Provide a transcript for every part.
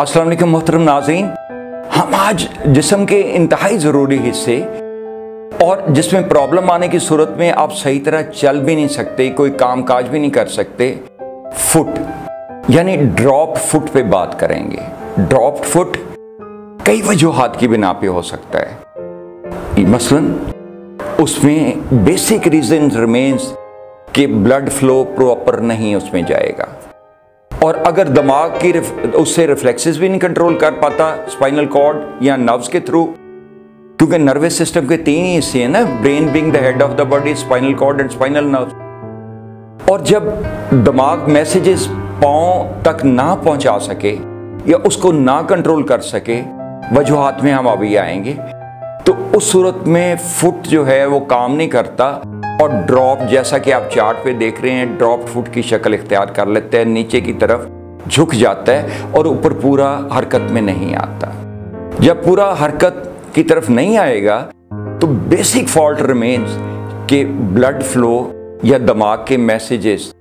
अस्सलाम वालेकुम मोहतरम नाज़रीन। हम आज जिस्म के इंतहाई ज़रूरी हिस्से और जिसमें प्रॉब्लम आने की सूरत में आप सही तरह चल भी नहीं सकते, कोई काम काज भी नहीं कर सकते, फुट यानी ड्रॉप फुट पे बात करेंगे। ड्रॉप फुट कई वजूहात की बिना पे हो सकता है। मसलन उसमें बेसिक रीजन रिमेन्स कि ब्लड फ्लो प्रॉपर नहीं उसमें जाएगा, और अगर दिमाग की उससे रिफ्लेक्सेस भी नहीं कंट्रोल कर पाता स्पाइनल कॉर्ड या नर्व्स के थ्रू, क्योंकि नर्वस सिस्टम के तीन ही हिस्से हैं ना, brain being the head of the body, spinal cord and spinal nerves. और जब दिमाग मैसेजेस पाँव तक ना पहुंचा सके या उसको ना कंट्रोल कर सके, वजूहात में हम अभी आएंगे, तो उस सूरत में फुट जो है वो काम नहीं करता और ड्रॉप, जैसा कि आप चार्ट पे देख रहे हैं, ड्रॉप फुट की शक्ल इख्तियार कर लेते हैं, नीचे की तरफ झुक जाता है और ऊपर पूरा हरकत में नहीं आता। जब पूरा हरकत की तरफ नहीं आएगा तो बेसिक फॉल्ट रिमेन्स के ब्लड फ्लो या दिमाग के मैसेजेस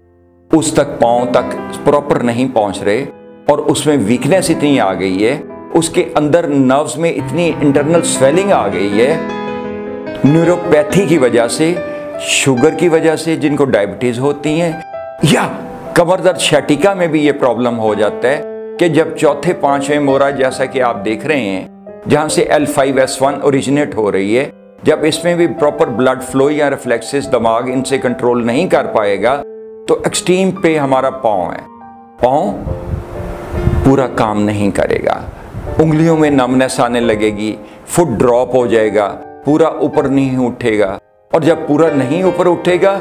उस तक पाँव तक प्रॉपर नहीं पहुंच रहे, और उसमें वीकनेस इतनी आ गई है, उसके अंदर नर्व्स में इतनी इंटरनल स्वेलिंग आ गई है न्यूरोपैथी की वजह से, शुगर की वजह से जिनको डायबिटीज़ होती है, या कमर दर्द शैटिका में भी ये प्रॉब्लम हो जाता है कि जब चौथे पाँचवें मोरा, जैसा कि आप देख रहे हैं, जहाँ से L5S1 ओरिजिनेट हो रही है, जब इसमें भी प्रॉपर ब्लड फ्लो या रिफ्लेक्सेस दिमाग इनसे कंट्रोल नहीं कर पाएगा तो एक्सट्रीम पे हमारा पाँव है, पाँव पूरा काम नहीं करेगा, उंगलियों में नमनेस आने लगेगी, फुट ड्रॉप हो जाएगा, पूरा ऊपर नहीं उठेगा, और जब पूरा नहीं ऊपर उठेगा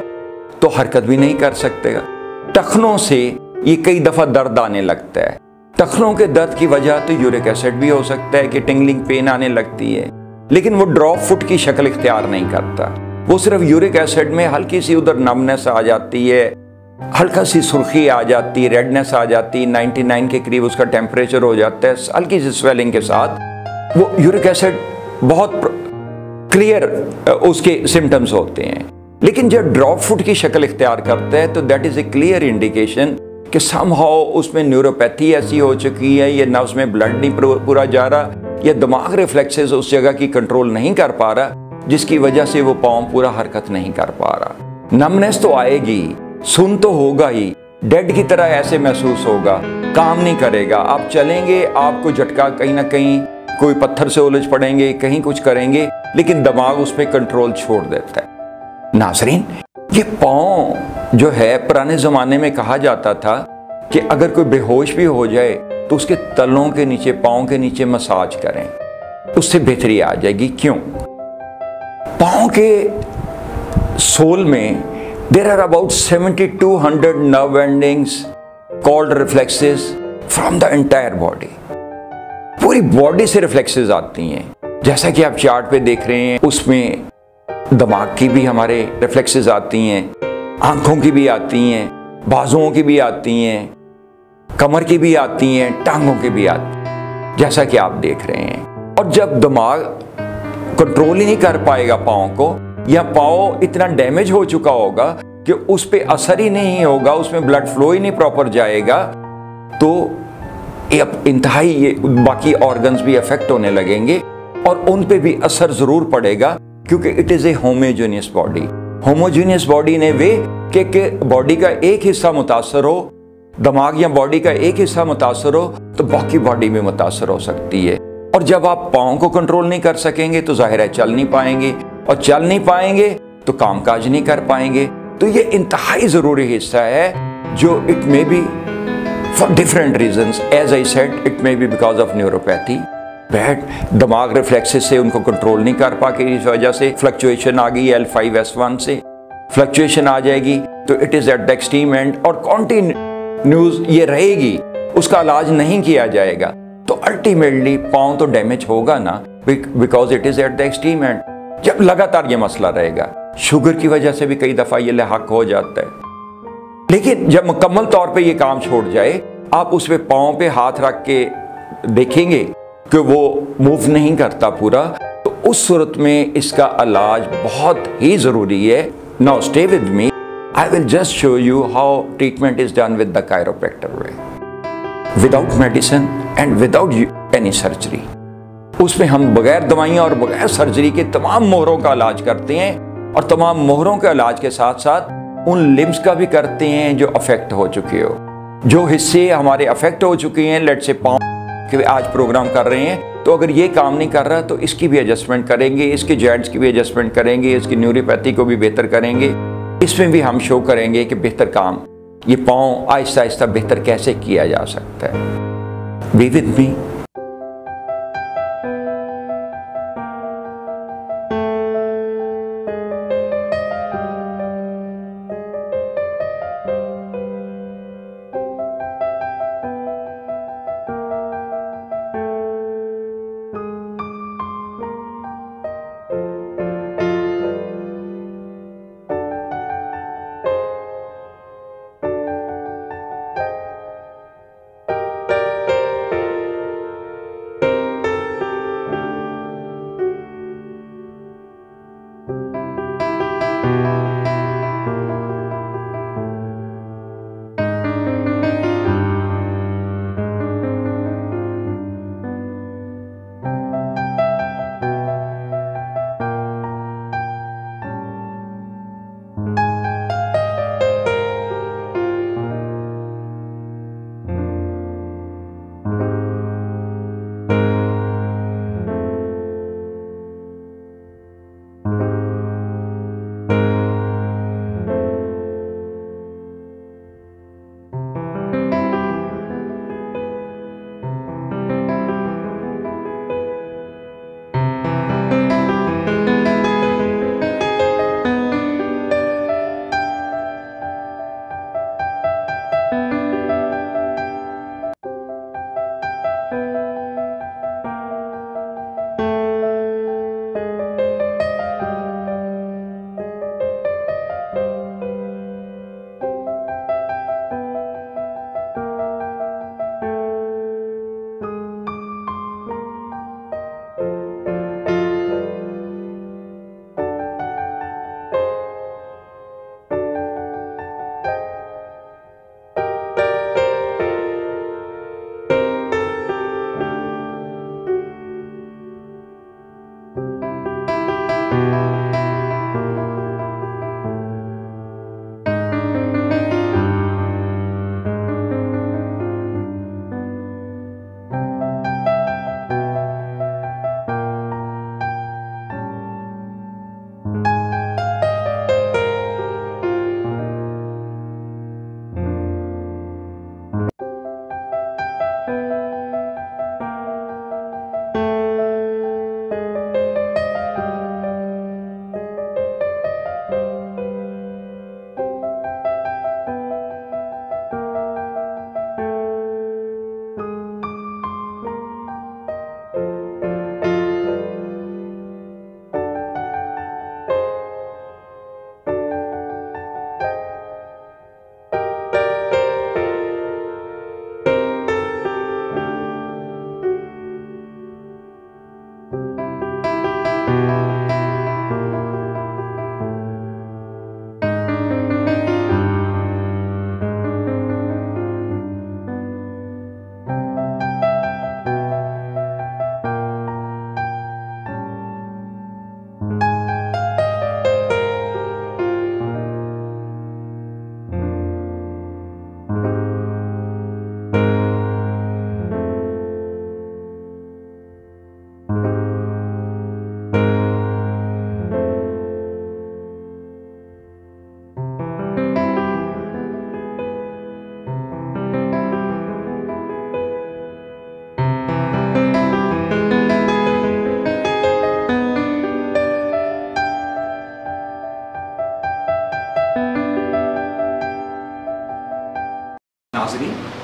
तो हरकत भी नहीं कर सकतेगा। टखनों से ये कई दफ़ा दर्द आने लगता है। टखनों के दर्द की वजह तो यूरिक एसिड भी हो सकता है कि टिंगलिंग पेन आने लगती है, लेकिन वो ड्रॉप फुट की शक्ल इख्तियार नहीं करता, वो सिर्फ यूरिक एसिड में हल्की सी उधर नमनेस आ जाती है, हल्का सी सुर्खी आ जाती है, रेडनेस आ जाती है, 99 के करीब उसका टेम्परेचर हो जाता है, हल्की सी स्वेलिंग के साथ। वो यूरिक एसिड बहुत क्लियर उसके सिम्टम्स होते हैं, लेकिन जब ड्रॉप फुट की शक्ल इख्तियार करता है तो that is a clear indication कि समहाउ उसमें न्यूरोपैथी ऐसी हो चुकी है, या नर्व्स में ब्लड नहीं पूरा जा रहा, या दिमाग रिफ्लेक्सेस उस जगह की कंट्रोल नहीं कर पा रहा, जिसकी वजह से वो पाँव पूरा हरकत नहीं कर पा रहा। नमनेस तो आएगी, सुन तो होगा ही, डेड की तरह ऐसे महसूस होगा, काम नहीं करेगा, आप चलेंगे आपको झटका, कहीं ना कहीं कोई पत्थर से उलझ पड़ेंगे, कहीं कुछ करेंगे, लेकिन दिमाग उस पर कंट्रोल छोड़ देता है। नाजरीन, ये पाँव जो है पुराने ज़माने में कहा जाता था कि अगर कोई बेहोश भी हो जाए तो उसके तलों के नीचे, पाँव के नीचे मसाज करें, उससे बेहतरी आ जाएगी। क्यों? पाँव के सोल में there are about 7200 nerve endings called reflexes from the entire body. पूरी बॉडी से रिफ्लेक्सेस आती हैं, जैसा कि आप चार्ट पे देख रहे हैं, उसमें दिमाग की भी हमारे रिफ्लेक्सेस आती हैं, आंखों की भी आती हैं, बाजुओं की भी आती हैं, कमर की भी आती हैं, टांगों की भी आती हैं, जैसा कि आप देख रहे हैं। और जब दिमाग कंट्रोल ही नहीं कर पाएगा पाँव को, या पाँव इतना डैमेज हो चुका होगा कि उस पर असर ही नहीं होगा, उसमें ब्लड फ्लो ही नहीं प्रॉपर जाएगा, तो अब इंतहाई ये बाकी ऑर्गन्स भी अफेक्ट होने लगेंगे और उन पे भी असर जरूर पड़ेगा, क्योंकि it is a homogeneous body. Homogeneous body ने वे के बॉडी का एक हिस्सा मुतासर हो, दिमाग या बॉडी का एक हिस्सा मुतासर हो, तो बाकी बॉडी भी मुतासर हो सकती है। और जब आप पाँव को कंट्रोल नहीं कर सकेंगे तो जाहिर है चल नहीं पाएंगे, और चल नहीं पाएंगे तो काम काज नहीं कर पाएंगे। तो ये इंतहाई ज़रूरी हिस्सा है, जो it may be for different reasons, as I said, it may be because of neuropathy, bad दिमाग रिफ्लेक्सेस से उनको कंट्रोल नहीं कर पा के, इस वजह से फ्लक्चुएशन आ गई, L5S1 से फ्लक्चुएशन आ जाएगी, तो it is at the extreme end और कॉन्टीन्यूज ये रहेगी, उसका इलाज नहीं किया जाएगा, तो अल्टीमेटली पाँव तो डैमेज होगा ना, because it is at the extreme end. जब लगातार ये मसला रहेगा, शुगर की वजह से भी कई दफ़ा ये लहक हो जाता है, लेकिन जब मुकम्मल तौर पर यह काम छोड़ जाए, आप उस पर पाँव पर हाथ रख के देखेंगे कि वो मूव नहीं करता पूरा, तो उस सूरत में इसका इलाज बहुत ही ज़रूरी है। Now stay with me, I will just show you how treatment is done with the chiropractor way. Without medicine and without any surgery. उसमें हम बगैर दवाइयाँ और बगैर सर्जरी के तमाम मोहरों का इलाज करते हैं और तमाम मोहरों के इलाज के साथ साथ उन लिम्स का भी करते हैं जो अफेक्ट हो चुके हो, जो हिस्से हमारे अफेक्ट हो चुके हैं। लेट से पाँव के आज प्रोग्राम कर रहे हैं तो अगर ये काम नहीं कर रहा तो इसकी भी एडजस्टमेंट करेंगे, इसके जॉइंट्स की भी एडजस्टमेंट करेंगे, इसकी न्यूरोपैथी को भी बेहतर करेंगे। इसमें भी हम शो करेंगे कि बेहतर काम ये पाँव आहिस्ता आहिस्ता बेहतर कैसे किया जा सकता है। Be with me.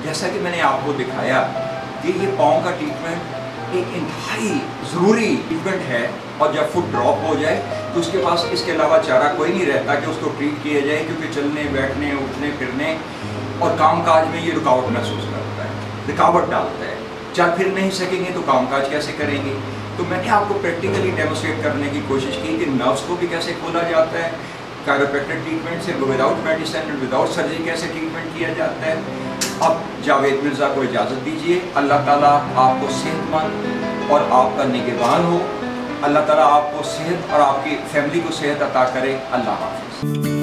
जैसा कि मैंने आपको दिखाया कि ये पाँव का ट्रीटमेंट एक इंतहाई ज़रूरी ट्रीटमेंट है और जब फुट ड्रॉप हो जाए तो उसके पास इसके अलावा चारा कोई नहीं रहता कि उसको ट्रीट किया जाए, क्योंकि चलने बैठने उठने फिरने और कामकाज में ये रुकावट महसूस करता है, रुकावट डालता है। जब फिर नहीं सकेंगे तो कामकाज कैसे करेंगे। तो मैंने आपको प्रैक्टिकली डेमोस्ट्रेट करने की कोशिश की कि नर्व्स को भी कैसे खोला जाता है, कायरोप्रैक्टिक ट्रीटमेंट से विदाउट मेडिसिन विदाउट सर्जरी कैसे ट्रीटमेंट किया जाता है। अब जावेद मिर्ज़ा को इजाज़त दीजिए। अल्लाह ताला आपको सेहतमंद और आपका निगहबान हो। अल्लाह ताला आपको सेहत और आपकी फैमिली को सेहत अता करे। अल्लाह हाफ़िज़।